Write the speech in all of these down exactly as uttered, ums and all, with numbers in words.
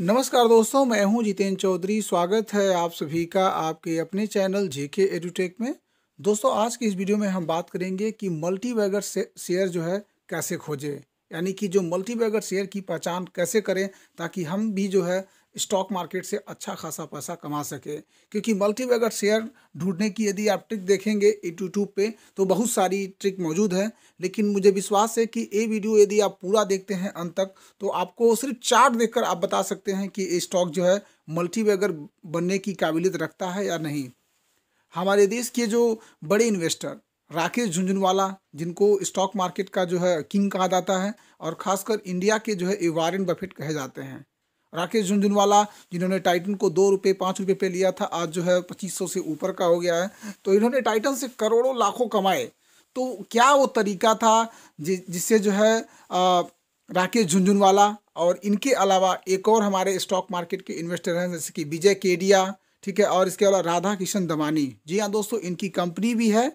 नमस्कार दोस्तों, मैं हूं जितेंद्र चौधरी। स्वागत है आप सभी का आपके अपने चैनल जीके एडुटेक में। दोस्तों, आज की इस वीडियो में हम बात करेंगे कि मल्टीबैगर शेयर जो है कैसे खोजें, यानी कि जो मल्टीबैगर शेयर की पहचान कैसे करें ताकि हम भी जो है स्टॉक मार्केट से अच्छा खासा पैसा कमा सके। क्योंकि मल्टीबैगर शेयर ढूंढने की यदि आप ट्रिक देखेंगे यूट्यूब पे तो बहुत सारी ट्रिक मौजूद है, लेकिन मुझे विश्वास है कि ये वीडियो यदि आप पूरा देखते हैं अंत तक तो आपको सिर्फ चार्ट देखकर आप बता सकते हैं कि ये स्टॉक जो है मल्टीबैगर बनने की काबिलियत रखता है या नहीं। हमारे देश के जो बड़े इन्वेस्टर राकेश झुंझुनवाला, जिनको स्टॉक मार्केट का जो है किंग कहा जाता है और खासकर इंडिया के जो है वारेन बफेट कहे जाते हैं। राकेश झुंझुनवाला जिन्होंने टाइटन को दो रुपये पाँच रुपये पे लिया था, आज जो है पच्चीस सौ से ऊपर का हो गया है। तो इन्होंने टाइटन से करोड़ों लाखों कमाए। तो क्या वो तरीका था जि जिससे जो है आ, राकेश झुंझुनवाला और इनके अलावा एक और हमारे स्टॉक मार्केट के इन्वेस्टर हैं जैसे कि विजय केडिया, ठीक है, और इसके अलावा राधा किशन दमानी। जी हाँ दोस्तों, इनकी कंपनी भी है,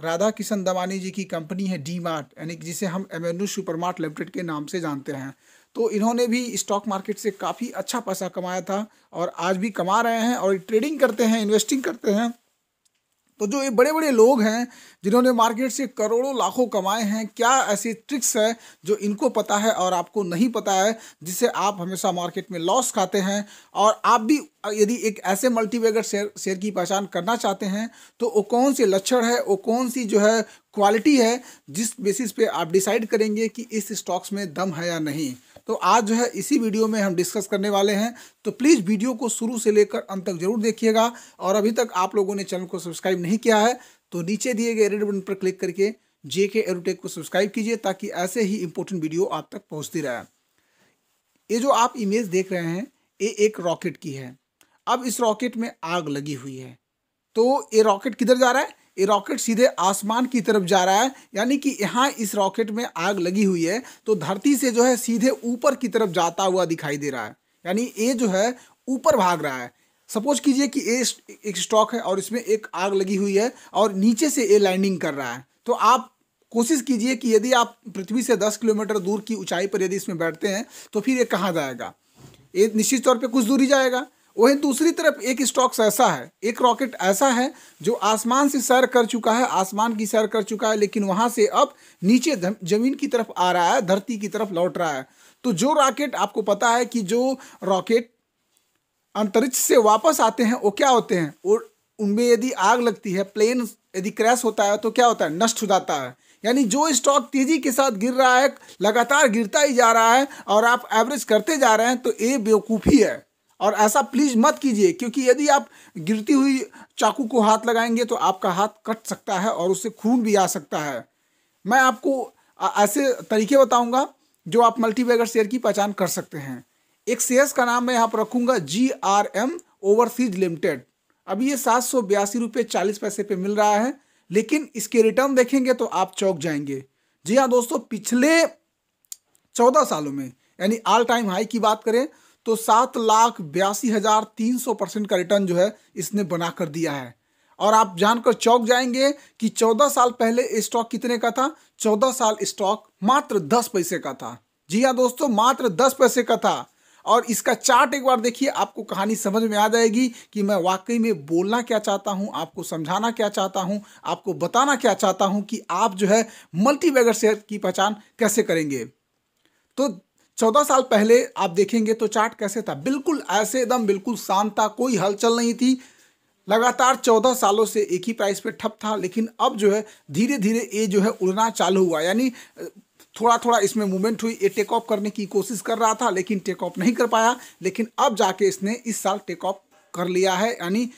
राधा किशन दमानी जी की कंपनी है डी मार्ट, यानी जिसे हम M N super mart limited के नाम से जानते हैं। तो इन्होंने भी स्टॉक मार्केट से काफ़ी अच्छा पैसा कमाया था और आज भी कमा रहे हैं और ट्रेडिंग करते हैं, इन्वेस्टिंग करते हैं। तो जो ये बड़े बड़े लोग हैं जिन्होंने मार्केट से करोड़ों लाखों कमाए हैं, क्या ऐसी ट्रिक्स है जो इनको पता है और आपको नहीं पता है, जिससे आप हमेशा मार्केट में लॉस खाते हैं। और आप भी यदि एक ऐसे मल्टीबैगर शेयर शेयर की पहचान करना चाहते हैं तो वो कौन से लक्षण है, वो कौन सी जो है क्वालिटी है जिस बेसिस पे आप डिसाइड करेंगे कि इस स्टॉक्स में दम है या नहीं। तो आज जो है इसी वीडियो में हम डिस्कस करने वाले हैं। तो प्लीज़ वीडियो को शुरू से लेकर अंत तक जरूर देखिएगा। और अभी तक आप लोगों ने चैनल को सब्सक्राइब नहीं किया है तो नीचे दिए गए रेड बटन पर क्लिक करके जेके एडुटेक को सब्सक्राइब कीजिए ताकि ऐसे ही इंपॉर्टेंट वीडियो आप तक पहुंचती रहे। ये जो आप इमेज देख रहे हैं ये एक रॉकेट की है। अब इस रॉकेट में आग लगी हुई है, तो ये रॉकेट किधर जा रहा है? ये रॉकेट सीधे आसमान की तरफ जा रहा है, यानी कि यहाँ इस रॉकेट में आग लगी हुई है तो धरती से जो है सीधे ऊपर की तरफ जाता हुआ दिखाई दे रहा है, यानी ये जो है ऊपर भाग रहा है। सपोज कीजिए कि ये एक स्टॉक है और इसमें एक आग लगी हुई है और नीचे से ये लैंडिंग कर रहा है। तो आप कोशिश कीजिए कि यदि आप पृथ्वी से दस किलोमीटर दूर की ऊंचाई पर यदि इसमें बैठते हैं तो फिर ये कहाँ जाएगा? ये निश्चित तौर पर कुछ दूरी जाएगा। वहीं दूसरी तरफ एक स्टॉक्स ऐसा है, एक रॉकेट ऐसा है जो आसमान से सैर कर चुका है, आसमान की सैर कर चुका है, लेकिन वहां से अब नीचे जमीन की तरफ आ रहा है, धरती की तरफ लौट रहा है। तो जो रॉकेट आपको पता है कि जो रॉकेट अंतरिक्ष से वापस आते हैं वो क्या होते हैं, और उनमें यदि आग लगती है, प्लेन यदि क्रैश होता है तो क्या होता है? नष्ट हो जाता है। यानी जो स्टॉक तेजी के साथ गिर रहा है, लगातार गिरता ही जा रहा है और आप एवरेज करते जा रहे हैं, तो ये बेवकूफ़ी है और ऐसा प्लीज़ मत कीजिए। क्योंकि यदि आप गिरती हुई चाकू को हाथ लगाएंगे तो आपका हाथ कट सकता है और उससे खून भी आ सकता है। मैं आपको ऐसे तरीके बताऊंगा जो आप मल्टीबैगर शेयर की पहचान कर सकते हैं। एक शेयर्स का नाम मैं यहाँ पर रखूँगा जीआरएम ओवरसीज लिमिटेड। अभी ये सात सौ बयासी रुपये चालीस पैसे पे मिल रहा है, लेकिन इसके रिटर्न देखेंगे तो आप चौंक जाएंगे। जी हाँ दोस्तों, पिछले चौदह सालों में यानी ऑल टाइम हाई की बात करें तो सात लाख बयासी हज़ार तीन सौ परसेंट का रिटर्न जो है इसने बना कर दिया है। और आप जानकर चौंक जाएंगे कि चौदह साल पहले स्टॉक कितने का था? चौदह साल स्टॉक मात्र दस पैसे का था। जी हाँ दोस्तों, मात्र दस पैसे का था। और इसका चार्ट एक बार देखिए, आपको कहानी समझ में आ जाएगी कि मैं वाकई में बोलना क्या चाहता हूँ, आपको समझाना क्या चाहता हूँ, आपको बताना क्या चाहता हूँ कि आप जो है मल्टीबैगर शेयर की पहचान कैसे करेंगे। तो चौदह साल पहले आप देखेंगे तो चार्ट कैसे था? बिल्कुल ऐसे, एकदम बिल्कुल शांत था, कोई हलचल नहीं थी। लगातार चौदह सालों से एक ही प्राइस पे ठप था, लेकिन अब जो है धीरे धीरे ये जो है उड़ना चालू हुआ, यानी थोड़ा थोड़ा इसमें मूवमेंट हुई। ये टेक ऑफ करने की कोशिश कर रहा था लेकिन टेक ऑफ नहीं कर पाया, लेकिन अब जाके इसने इस साल टेक ऑफ कर लिया है, यानी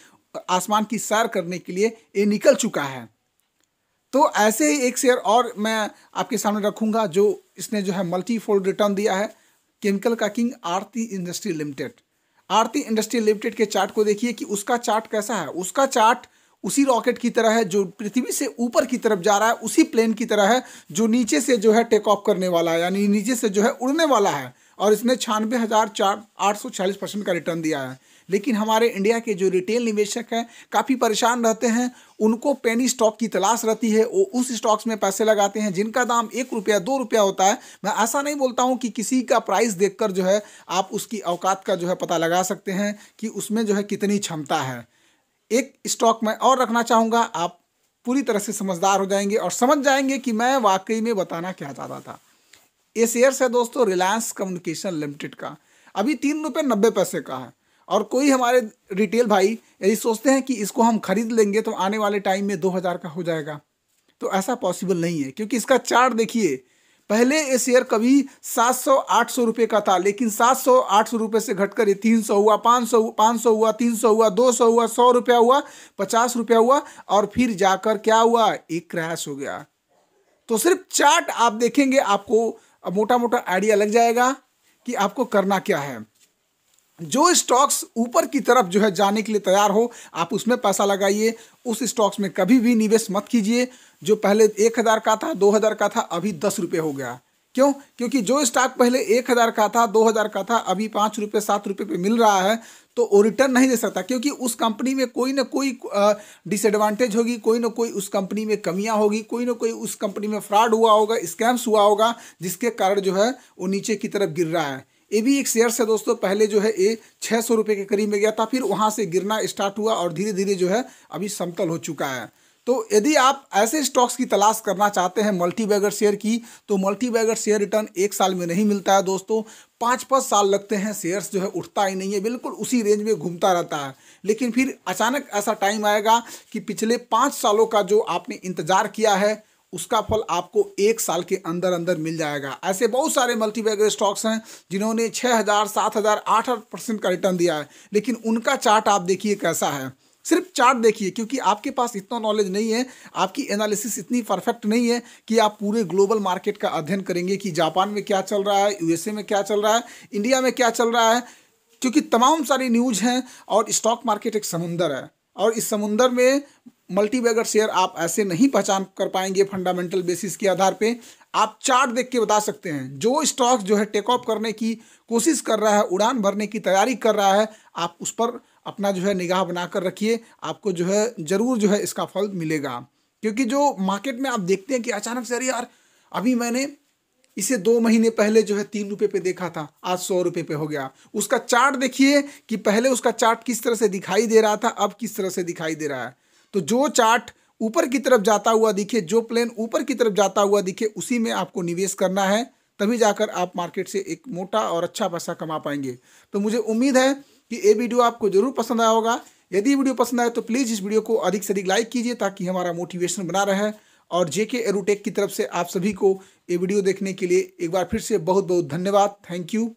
आसमान की सैर करने के लिए ये निकल चुका है। तो ऐसे ही एक शेयर और मैं आपके सामने रखूंगा जो इसने जो है मल्टीफोल्ड रिटर्न दिया है, केमिकल का king Aarti industry limited. Aarti industry limited के चार्ट को देखिए कि उसका चार्ट कैसा है। उसका चार्ट उसी रॉकेट की तरह है जो पृथ्वी से ऊपर की तरफ जा रहा है, उसी प्लेन की तरह है जो नीचे से जो है टेक ऑफ करने वाला है, यानी नीचे से जो है उड़ने वाला है और इसने छियानवे हज़ार चार आठ सौ छियालीस परसेंट का रिटर्न दिया है। लेकिन हमारे इंडिया के जो रिटेल निवेशक हैं काफ़ी परेशान रहते हैं, उनको पेनी स्टॉक की तलाश रहती है, वो उस स्टॉक्स में पैसे लगाते हैं जिनका दाम एक रुपया दो रुपया होता है। मैं ऐसा नहीं बोलता हूँ कि किसी का प्राइस देखकर जो है आप उसकी औकात का जो है पता लगा सकते हैं कि उसमें जो है कितनी क्षमता है। एक स्टॉक मैं और रखना चाहूँगा, आप पूरी तरह से समझदार हो जाएंगे और समझ जाएंगे कि मैं वाकई में बताना क्या चाहता था। ये शेयर है दोस्तों रिलायंस कम्युनिकेशन लिमिटेड का, अभी तीन रुपये नब्बे पैसे का है। और कोई हमारे रिटेल भाई यदि सोचते हैं कि इसको हम खरीद लेंगे तो आने वाले टाइम में दो हज़ार का हो जाएगा, तो ऐसा पॉसिबल नहीं है, क्योंकि इसका चार्ट देखिए। पहले ये शेयर कभी सात सौ आठ सौ रुपये का था, लेकिन सात सौ आठ सौ रुपये से घटकर ये तीन सौ हुआ, पाँच सौ पाँच सौ हुआ, तीन सौ हुआ, दो सौ हुआ, सौ रुपया हुआ, पचास रुपया हुआ, और फिर जाकर क्या हुआ, एक क्रैश हो गया। तो सिर्फ चार्ट आप देखेंगे आपको मोटा मोटा आइडिया लग जाएगा कि आपको करना क्या है। जो स्टॉक्स ऊपर की तरफ जो है जाने के लिए तैयार हो आप उसमें पैसा लगाइए, उस स्टॉक्स में कभी भी निवेश मत कीजिए जो पहले एक हज़ार का था, दो हज़ार का था, अभी दस रुपये हो गया। क्यों? क्योंकि जो स्टॉक पहले एक हज़ार का था, दो हज़ार का था, अभी पाँच रुपये सात रुपये पे मिल रहा है, तो वो रिटर्न नहीं दे सकता, क्योंकि उस कंपनी में कोई ना कोई डिसएडवांटेज होगी, कोई ना कोई उस कंपनी में कमियां होगी, कोई ना कोई उस कंपनी में फ्रॉड हुआ होगा, स्कैम्स हुआ होगा, जिसके कारण जो है वो नीचे की तरफ गिर रहा है। ये भी एक शेयर से दोस्तों, पहले जो है ये छः सौ रुपये के करीब में गया था, फिर वहाँ से गिरना स्टार्ट हुआ और धीरे धीरे जो है अभी समतल हो चुका है। तो यदि आप ऐसे स्टॉक्स की तलाश करना चाहते हैं मल्टीबैगर शेयर की, तो मल्टीबैगर शेयर रिटर्न एक साल में नहीं मिलता है दोस्तों, पाँच पाँच साल लगते हैं, शेयर्स जो है उठता ही नहीं है, बिल्कुल उसी रेंज में घूमता रहता है। लेकिन फिर अचानक ऐसा टाइम आएगा कि पिछले पाँच सालों का जो आपने इंतज़ार किया है उसका फल आपको एक साल के अंदर अंदर मिल जाएगा। ऐसे बहुत सारे मल्टीबैगर स्टॉक्स हैं जिन्होंने छः हज़ार सात हज़ार आठ आठ परसेंट का रिटर्न दिया है, लेकिन उनका चार्ट आप देखिए कैसा है। सिर्फ चार्ट देखिए, क्योंकि आपके पास इतना नॉलेज नहीं है, आपकी एनालिसिस इतनी परफेक्ट नहीं है कि आप पूरे ग्लोबल मार्केट का अध्ययन करेंगे कि जापान में क्या चल रहा है, यूएसए में क्या चल रहा है, इंडिया में क्या चल रहा है, क्योंकि तमाम सारी न्यूज हैं और स्टॉक मार्केट एक समुंदर है। और इस समुंदर में मल्टीबैगर शेयर आप ऐसे नहीं पहचान कर पाएंगे फंडामेंटल बेसिस के आधार पे, आप चार्ट देख के बता सकते हैं। जो स्टॉक जो है टेक ऑफ करने की कोशिश कर रहा है, उड़ान भरने की तैयारी कर रहा है, आप उस पर अपना जो है निगाह बनाकर रखिए, आपको जो है ज़रूर जो है इसका फल मिलेगा। क्योंकि जो मार्केट में आप देखते हैं कि अचानक से अरे यार अभी मैंने इसे दो महीने पहले जो है तीन रुपये पे देखा था, आज सौ रुपये पे हो गया। उसका चार्ट देखिए कि पहले उसका चार्ट किस तरह से दिखाई दे रहा था, अब किस तरह से दिखाई दे रहा है। तो जो चार्ट ऊपर की तरफ जाता हुआ दिखे, जो प्लेन ऊपर की तरफ जाता हुआ दिखे, उसी में आपको निवेश करना है, तभी जाकर आप मार्केट से एक मोटा और अच्छा पैसा कमा पाएंगे। तो मुझे उम्मीद है कि ये वीडियो आपको जरूर पसंद आया होगा। यदि वीडियो पसंद आए तो प्लीज़ इस वीडियो को अधिक से अधिक लाइक कीजिए ताकि हमारा मोटिवेशन बना रहे। और जीके एडुटेक की तरफ से आप सभी को ये वीडियो देखने के लिए एक बार फिर से बहुत बहुत धन्यवाद। Thank you.